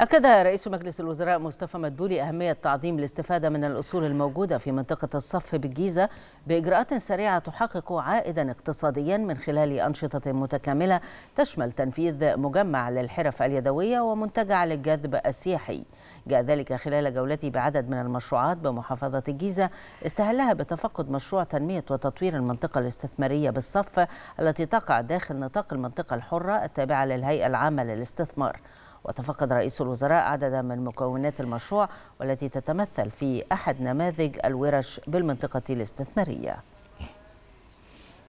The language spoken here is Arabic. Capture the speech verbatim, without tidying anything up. أكد رئيس مجلس الوزراء مصطفى مدبولي أهمية تعظيم الاستفادة من الأصول الموجودة في منطقة الصف بالجيزة بإجراءات سريعة تحقق عائدا اقتصاديا من خلال أنشطة متكاملة تشمل تنفيذ مجمع للحرف اليدوية ومنتجع للجذب السياحي. جاء ذلك خلال جولتي بعدد من المشروعات بمحافظة الجيزة استهلها بتفقد مشروع تنمية وتطوير المنطقة الاستثمارية بالصف التي تقع داخل نطاق المنطقة الحرة التابعة للهيئة العامة للاستثمار. وتفقد رئيس الوزراء عددا من مكونات المشروع والتي تتمثل في أحد نماذج الورش بالمنطقة الاستثمارية.